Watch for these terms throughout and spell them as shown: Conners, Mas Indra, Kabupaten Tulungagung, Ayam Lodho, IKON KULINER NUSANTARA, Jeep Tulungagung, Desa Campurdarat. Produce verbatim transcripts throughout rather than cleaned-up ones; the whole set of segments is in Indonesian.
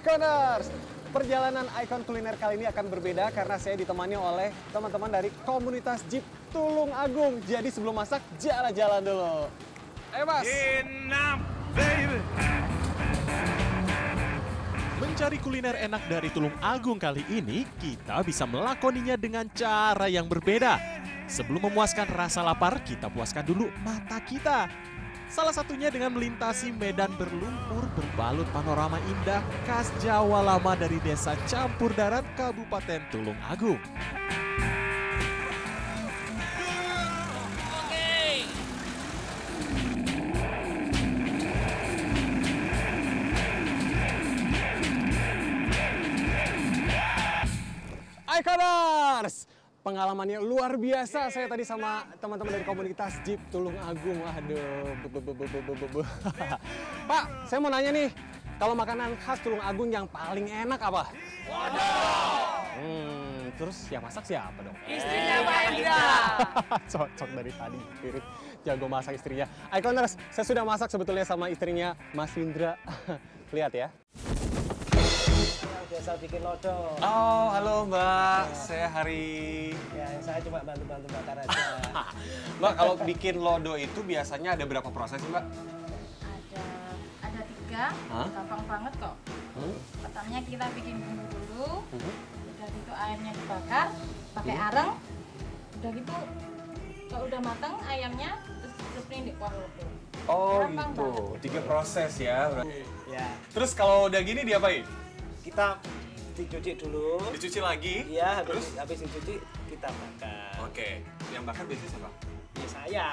Conners. Perjalanan ikon kuliner kali ini akan berbeda karena saya ditemani oleh teman-teman dari komunitas Jeep Tulungagung. Jadi sebelum masak, jalan-jalan dulu. Ayo Mas! Mencari kuliner enak dari Tulungagung kali ini, kita bisa melakoninya dengan cara yang berbeda. Sebelum memuaskan rasa lapar, kita puaskan dulu mata kita. Salah satunya dengan melintasi medan berlumpur berbalut panorama indah khas Jawa lama dari Desa Campurdarat, Kabupaten Tulungagung. Hai Conners! Pengalamannya luar biasa. Saya tadi sama teman-teman dari komunitas Jeep Tulungagung. Aduh, Pak, saya mau nanya nih, kalau makanan khas Tulungagung yang paling enak apa? Waduh. Hmm, terus yang masak siapa dong? Istrinya Mas Indra. Cocok dari tadi, piring jago masak istrinya. Iconers, saya sudah masak sebetulnya sama istrinya Mas Indra. Lihat ya. Biasa bikin lodho. Oh, halo Mbak. Ya. Saya hari... Ya, saya cuma bantu-bantu bakar aja. Mbak, kalau bikin lodho itu biasanya ada berapa proses sih, Mbak? Ada, ada tiga. Hah? Gampang banget kok. Hmm? Pertamanya kita bikin bumbu dulu. Hmm? Udah gitu ayamnya dibakar, pakai hmm? areng. Udah gitu, kalau udah mateng ayamnya, terus terus ini dikuah lodho. Oh, gampang gitu. Banget. Tiga proses ya. Berarti. Ya. Terus kalau udah gini diapain? Kita dicuci dulu. Dicuci lagi? Iya, habis, habis dicuci kita bakar. Oke, yang bakar biasanya siapa? Ya saya.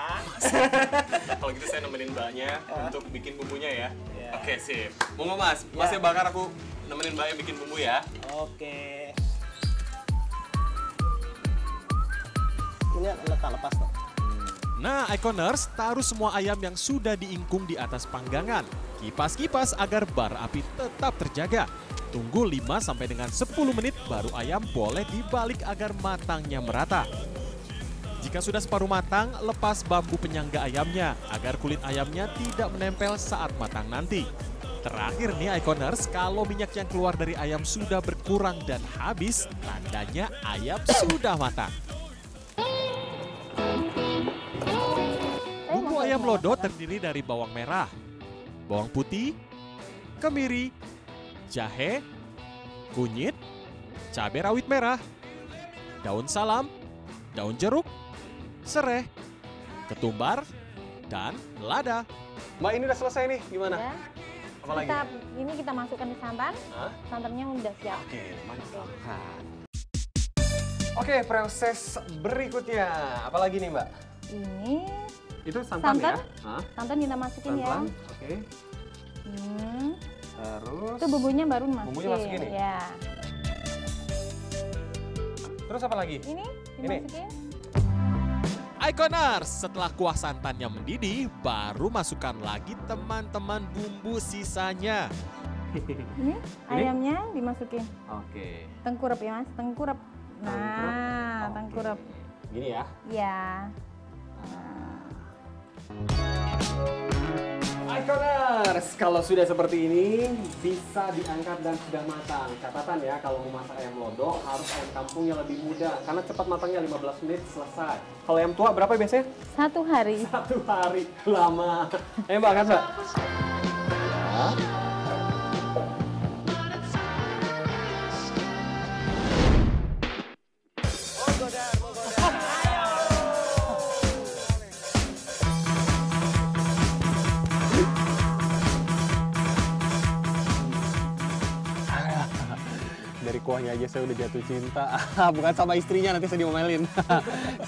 Kalau gitu saya nemenin mbaknya uh. untuk bikin bumbunya ya. Yeah. Oke, sip. Monggo Mas, yeah. Mas yang bakar, aku nemenin mbaknya bikin bumbu ya. Oke. Ini letak lepas tuh. Nah, Iconers, taruh semua ayam yang sudah diingkung di atas panggangan. Kipas-kipas agar bara api tetap terjaga. Tunggu lima sampai dengan sepuluh menit baru ayam boleh dibalik agar matangnya merata. Jika sudah separuh matang, lepas bambu penyangga ayamnya agar kulit ayamnya tidak menempel saat matang nanti. Terakhir nih Iconers, kalau minyak yang keluar dari ayam sudah berkurang dan habis, tandanya ayam sudah matang. Bumbu ayam lodho terdiri dari bawang merah, bawang putih, kemiri, jahe, kunyit, cabai rawit merah, daun salam, daun jeruk, serai, ketumbar, dan lada. Mbak, ini udah selesai nih, gimana? Ya. Apa lagi? Kita, ini kita masukkan di santan. Hah? Santannya udah siap. Oke, mantap. Oke, proses berikutnya. Apa lagi nih, Mbak? Ini itu santan, santan ya? Hah? Santan kita masukin santan. Ya. Oke. Hmm. Terus itu bumbunya baru masukin. Bumbunya masukin nih. Ya. Terus apa lagi? Ini dimasukin. Iconers, setelah kuah santannya mendidih, baru masukkan lagi teman-teman bumbu sisanya. Ini ayamnya ini? Dimasukin. Oke. Tengkurap ya Mas, tengkurap. Nah, tengkurap. tengkurap. Gini ya? Iya. Iconers, kalau sudah seperti ini bisa diangkat dan sudah matang. Catatan ya, kalau mau masak ayam lodho harus ayam kampungnya lebih muda karena cepat matangnya lima belas menit selesai. Kalau ayam tua berapa biasanya? Satu hari. Satu hari lama. Ayo Mbak, kan Mbak? Kuahnya aja saya udah jatuh cinta, bukan sama istrinya, nanti saya diomelin,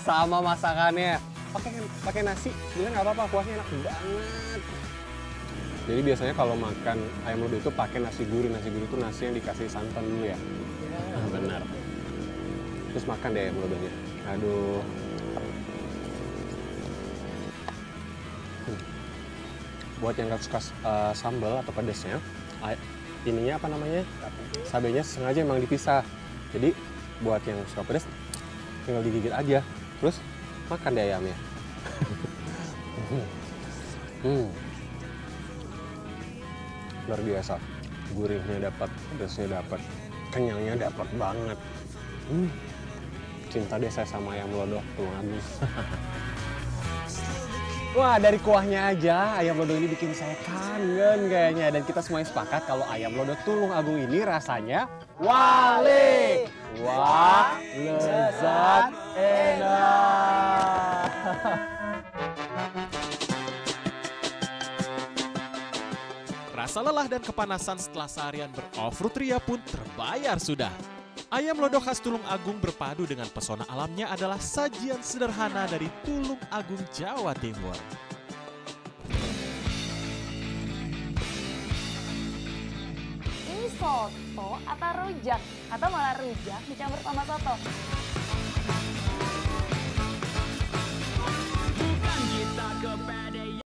sama masakannya. Pakai pakai nasi, bilang nggak apa-apa, kuahnya enak banget. Jadi biasanya kalau makan ayam lodho itu pakai nasi gurih, nasi gurih itu nasi yang dikasih santan dulu ya. Nah, benar. Terus makan deh ayam lodhonya. Aduh. Hmm. Buat yang nggak suka uh, sambal atau pedasnya, ininya apa namanya, cabenya sengaja emang dipisah. Jadi buat yang suka pedas tinggal digigit aja, terus makan deh ayamnya. hmm. Luar biasa. gurihnya dapat, pedasnya dapat, kenyalnya dapat banget. Hmm. Cinta deh saya sama ayam lodho Tulungagung. Wah, dari kuahnya aja ayam lodho ini bikin saya kangen kayaknya. Dan kita semuanya sepakat kalau ayam lodho Tulungagung ini rasanya wali. Wah, lezat, enak. Rasa lelah dan kepanasan setelah seharian beroff-road ria pun terbayar sudah. Ayam lodho khas Tulungagung berpadu dengan pesona alamnya adalah sajian sederhana dari Tulungagung, Jawa Timur. Ini soto atau rujak? Atau malah rujak dicampur sama soto?